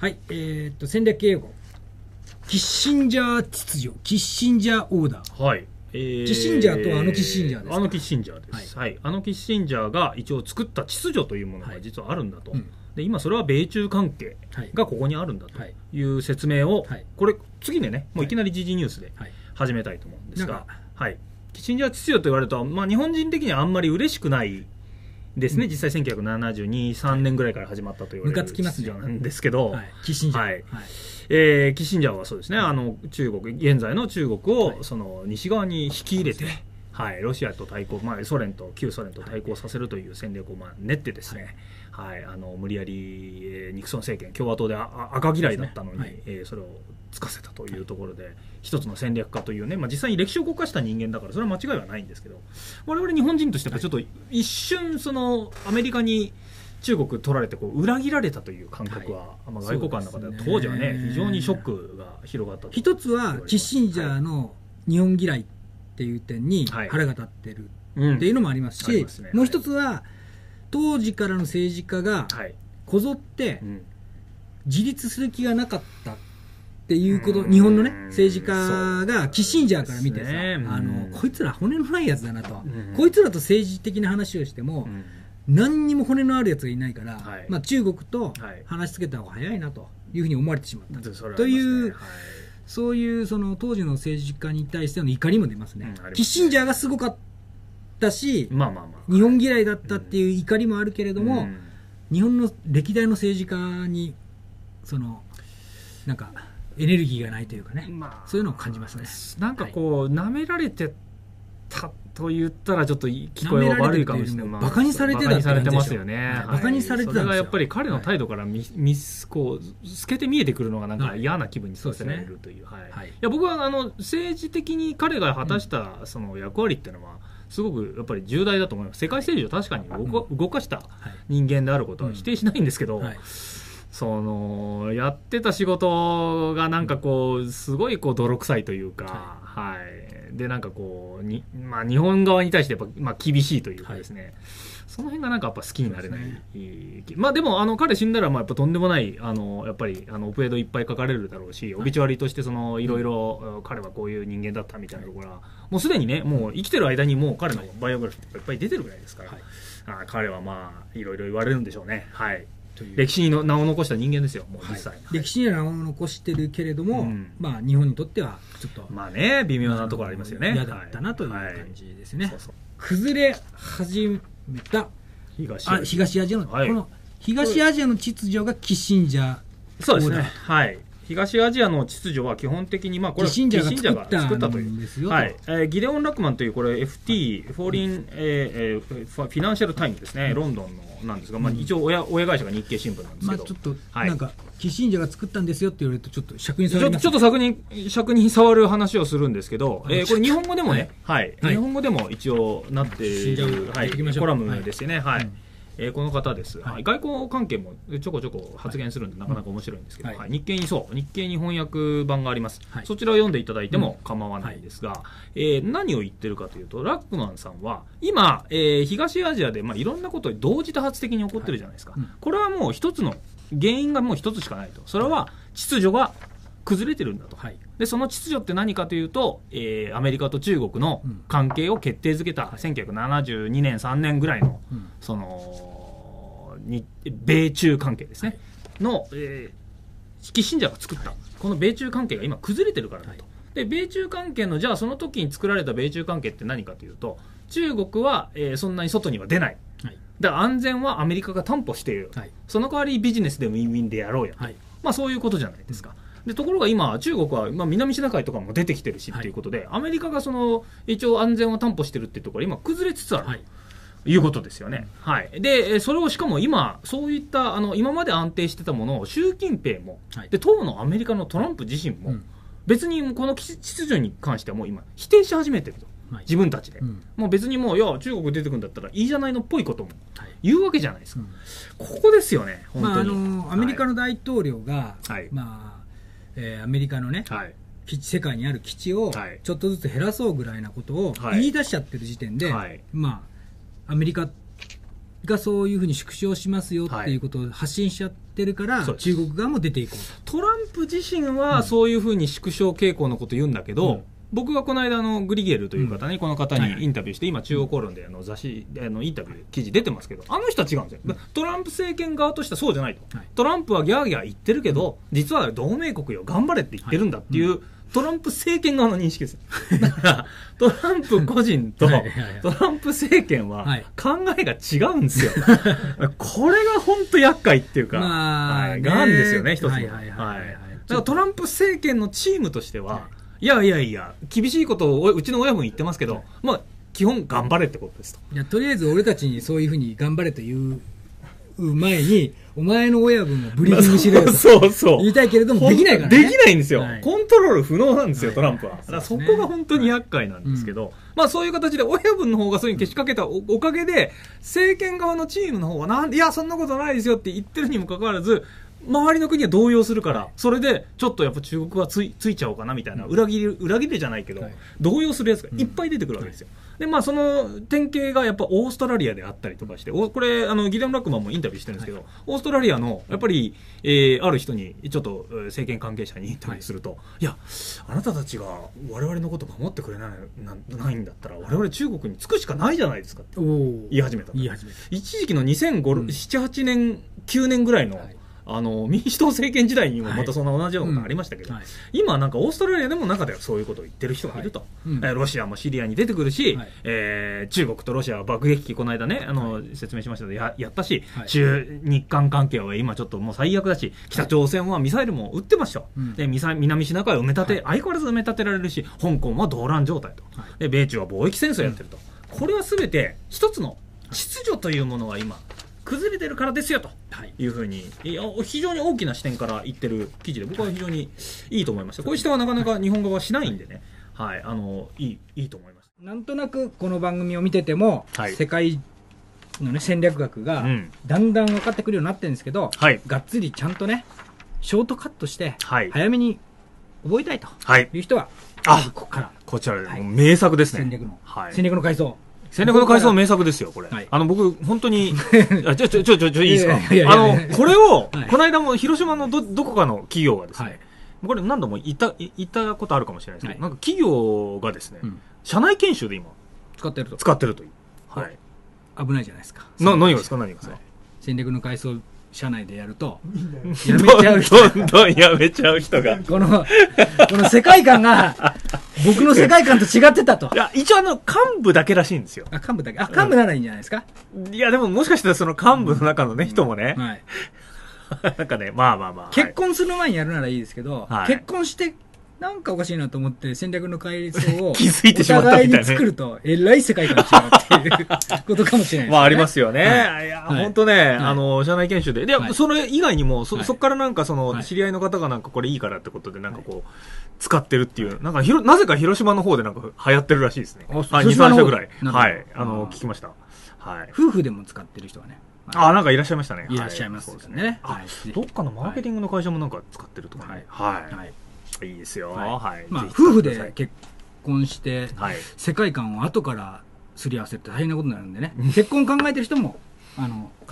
はい、戦略英語。キッシンジャー秩序、キッシンジャーオーダー。はい。キッシンジャーとはあのキッシンジャーです。あのキッシンジャーです。はい。あのキッシンジャーが一応作った秩序というものが実はあるんだと。はい、うん、で今それは米中関係がここにあるんだという説明を、はい、これ次でね、もういきなり時事ニュースで始めたいと思うんですが、はい、キッシンジャー秩序と言われると、まあ、日本人的にはあんまり嬉しくないですね、うん、実際1972、3年ぐらいから始まったと言われる秩序なんですけど、キッシンジャーはそうですね、あの中国、現在の中国をその西側に引き入れて、はい、ロシアと対抗、まあ、ソ連と旧ソ連と対抗させるという戦略をまあ練ってですね、はい、あの無理やりニクソン政権、共和党で赤嫌いだったのに、ね、はい、それをつかせたというところで、はい、一つの戦略家というね、まあ、実際に歴史を動かした人間だからそれは間違いはないんですけど、我々日本人としてはちょっと一瞬そのアメリカに中国取られてこう裏切られたという感覚は、はい、まあ、外交官の方で、ね、当時はね非常にショックが広がったと。一つはキッシンジャーの日本嫌いっていう点に腹が立ってるっていうのもありますし、もう一つは当時からの政治家がこぞって自立する気がなかったっていうこと、日本のね政治家がキッシンジャーから見てさ、あのこいつら骨のないやつだなと、こいつらと政治的な話をしても何にも骨のあるやつがいないから、まあ中国と話しつけた方が早いなというふうに思われてしまったという。そういうその当時の政治家に対しての怒りも出ますね。キッシンジャーがすごかったし、日本嫌いだったっていう怒りもあるけれども、うん、日本の歴代の政治家にそのなんかエネルギーがないというかね、まあ、そういうのを感じますね。なんかこう、はい、舐められてたと言ったらちょっと聞こえは悪いかもしれない。バカにされてたって感じでしょ。バカにされてますよね。バカにされてたんですよ。それがやっぱり彼の態度からこう透けて見えてくるのがなんか嫌な気分にさせられるという。はい。いや僕はあの政治的に彼が果たしたその役割っていうのはすごくやっぱり重大だと思います。世界政治を確かに動かした人間であることは否定しないんですけど。そのやってた仕事がなんかこうすごいこう泥臭いというか、はい、はい、でなんかこうに、まあ、日本側に対してやっぱ、まあ、厳しいというかですね、はい、その辺がなんかやっぱ好きになれない、ね、まあでもあの彼死んだらまあやっぱとんでもないあのやっぱりあのオペエドいっぱい書かれるだろうし、オビチュアリーとしてそのいろいろ彼はこういう人間だったみたいなところはもうすでにね、もう生きてる間にもう彼のバイオグラフィーがいっぱい出てるぐらいですから、はい、あ彼はまあいろいろ言われるんでしょうね。はい、歴史に名を残した人間ですよ、もう実際。歴史には名を残してるけれども、まあ日本にとってはちょっとまあね微妙なところありますよね。嫌だったなという感じですね。崩れ始めた東アジアのこの東アジアの秩序がキッシンジャー。そうですね。はい。東アジアの秩序は基本的にまあこれキッシンジャーが作ったという。はい。ギデオン・ラックマンというこれ FT フォーリンフィナンシャルタイムですね。ロンドンの。なんですが、まあ、一応親会社が日経新聞なんですけど、ちょっとなんかキッシンジャーが作ったんですよって言われるとちょっと釈に触る、ちょっと釈に触る話をするんですけど、これ日本語でもね、はい、日本語でも一応なっているコラムですよね。はい、この方です。外交関係もちょこちょこ発言するんでなかなか面白いんですけど、日経に翻訳版があります。そちらを読んでいただいても構わないんですが、何を言ってるかというと、ラックマンさんは今東アジアでまあいろんなことが同時多発的に起こってるじゃないですか。これはもう一つの原因がもう一つしかないと。それは秩序が崩れてるんだと。でその秩序って何かというと、アメリカと中国の関係を決定づけた1972年3年ぐらいのその米中関係ですねの、キッシンジャーが作ったこの米中関係が今崩れてるからだと。で米中関係のじゃあその時に作られた米中関係って何かというと、中国は、そんなに外には出ない、だから安全はアメリカが担保している、その代わりビジネスでウィンウィンでやろうやと、まあ、そういうことじゃないですか。でところが今中国は、まあ、南シナ海とかも出てきてるしということで、アメリカがその一応安全を担保してるっていうところが今崩れつつある、いうことですよね。はい。で、それをしかも今、そういった、今まで安定してたものを、習近平も、で、当のアメリカのトランプ自身も、別にこの秩序に関してはもう今、否定し始めてると。自分たちで。もう別にもう、いや、中国出てくるんだったらいいじゃないのっぽいことも言うわけじゃないですか。ここですよね、本当に。アメリカの大統領が、まあ、アメリカのね、世界にある基地を、ちょっとずつ減らそうぐらいなことを言い出しちゃってる時点で、まあ、アメリカがそういうふうに縮小しますよっていうことを発信しちゃってるから、はい、中国側も出ていこうと。トランプ自身はそういうふうに縮小傾向のことを言うんだけど、うん、僕がこの間グリゲルという方に、この方にインタビューして、今中央公論で雑誌インタビュー記事出てますけど、あの人は違うんですよ。トランプ政権側としてはそうじゃないと、はい、トランプはギャーギャー言ってるけど、実は同盟国よ頑張れって言ってるんだっていう、はい、うん、トランプ政権側の認識ですだからトランプ個人とトランプ政権は考えが違うんですよこれが本当厄介っていうか、はい、がんですよね、一つの。だからトランプ政権のチームとしては、はい、いや厳しいことをうちの親分言ってますけど、はい、まあ基本頑張れってことですと。いや、とりあえず俺たちにそういうふうに頑張れという前に、お前の親分をブリーフィングしろよと言いたいけれども、できないからね。できないんですよ、はい、コントロール不能なんですよ、トランプは。だからそこが本当に厄介なんですけど、はい、まあそういう形で親分の方がそういうにけしかけたおかげで、政権側のチームの方はなんで、いや、そんなことないですよって言ってるにもかかわらず、周りの国は動揺するから、それでちょっとやっぱ中国はついちゃおうかなみたいな、裏切りじゃないけど、はい、動揺するやつがいっぱい出てくるわけですよ。で、まあ、その典型がやっぱオーストラリアであったりとかして、これギデオン・ラックマンもインタビューしてるんですけど、はい、オーストラリアのやっぱり、ある人にちょっと政権関係者にインタビューすると、はい、いや、あなたたちが我々のことを守ってくれないんだったら我々中国につくしかないじゃないですかって言い始めた。一時期の2007、8年9年ぐらいの、はい、民主党政権時代にもまたそんな同じようなことがありましたけど、はい、今なんかオーストラリアでも中ではそういうことを言ってる人がいると、はい、ロシアもシリアに出てくるし、はい、中国とロシアは爆撃機この間ね、はい、説明しましたけど やったし、はい、日韓関係は今ちょっともう最悪だし、北朝鮮はミサイルも撃ってました、はい、で南シナ海を埋め立て、はい、相変わらず埋め立てられるし、香港は動乱状態と、はい、で米中は貿易戦争やってると、これは全て一つの秩序というものが今崩れてるからですよというふうに、非常に大きな視点から言ってる記事で、僕は非常にいいと思いました。こういう視点はなかなか日本語はしないんでね、はい、いいと思います。なんとなくこの番組を見てても、はい、世界の、ね、戦略学がだんだん分かってくるようになってるんですけど、はい、がっつりちゃんとね、ショートカットして早めに覚えたいという人は、はい、ここからこちらで、はい、名作ですね、戦略の改装、戦略の改装名作ですよ、これ。はい、僕、本当に、ちょ、いいですか。これを、はい、この間も広島のどこかの企業がですね、はい、これ何度も言ったことあるかもしれないですけど、はい、なんか企業がですね、うん、社内研修で今、使ってるという。はい。危ないじゃないですか。何がですか、何がですか。はい、戦略の改装社内でやると、やめちゃう人が。どんどんやめちゃう人が。この世界観が、僕の世界観と違ってたと。いや、一応幹部だけらしいんですよ。幹部だけ。幹部ならいいんじゃないですか。いや、でももしかしたらその幹部の中のね、人もね。はい。なんかね、まあ。結婚する前にやるならいいですけど、結婚して、なんかおかしいなと思って戦略の改装を気づいてしまったみたいな。お互いに作ると、えらい世界観に違うっていうことかもしれないですね。まあありますよね。いや、本当ね、社内研修で。で、それ以外にも、そっからなんかその、知り合いの方がなんかこれいいからってことで、なんかこう、使ってるっていう、なんかなぜか広島の方でなんか流行ってるらしいですね。2、3社ぐらい。はい。聞きました。はい。夫婦でも使ってる人はね。なんかいらっしゃいましたね。いらっしゃいますね。どっかのマーケティングの会社もなんか使ってるとかね。はい。いいですよ。はい。まあ、夫婦で結婚して、世界観を後からすり合わせるって大変なことになるんでね。結婚考えてる人も、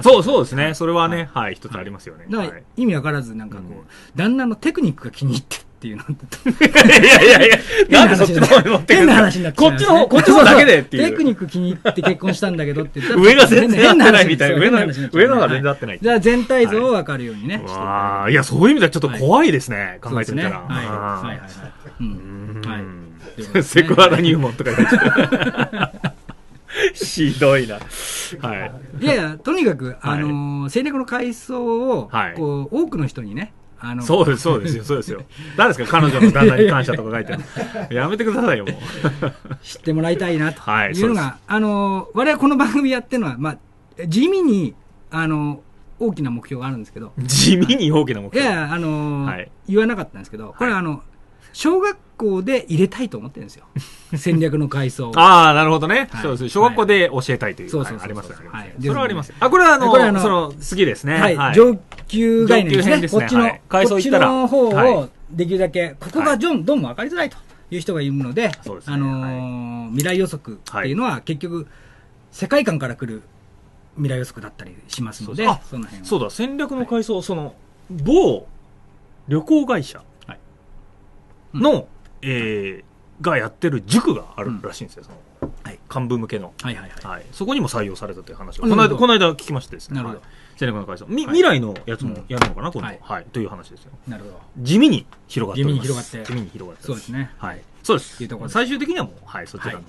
そうですね。それはね、はい、一つありますよね。だから、意味わからず、なんかこう、旦那のテクニックが気に入ってっていうのいや、なんでそっちの方に持ってくるの？変な話になって。こっちの方だけでっていう。テクニック気に入って結婚したんだけどって言ったら、上が全然合ってないみたいな。上のが全然合ってない。じゃあ全体像を分かるようにね。いや、そういう意味ではちょっと怖いですね。考えてみたら。はい。セクハラ入門とか言っちゃう。ひどいな。はい。いや、とにかく、戦略の階層を、こう、多くの人にね、そうですよ。誰ですか、彼女の旦那に感謝とか書いてるの。やめてくださいよ、もう。知ってもらいたいな、というのが、我々この番組やってるのは、まあ、地味に、大きな目標があるんですけど。地味に大きな目標？いや、言わなかったんですけど、これ小学校で入れたいと思ってるんですよ。戦略の階層。なるほどね。そうです。小学校で教えたいという。そう。ありますね。それはあります。これは次ですね。はい。上級概念ですね。こっちの階層の方をできるだけ、ここがどうも分かりづらいという人がいるので、未来予測っていうのは結局、世界観から来る未来予測だったりしますので、あ、その辺はそうだ、戦略の階層、はい、その某旅行会社の、はい、がやってる塾があるらしいんですよ、その、はい、幹部向けの、はいはいはいはい、そこにも採用されたという話をこの間聞きましてですね、なるほど、はい、戦略の階層、はい、未来のやつもやるのかな、うん、今度、はいはい、という話ですよ。なるほど、地味に広がっております。地味に広がって、そうですね、はい、そうです。いうところです。最終的にはもう、はい、そちらの、はい、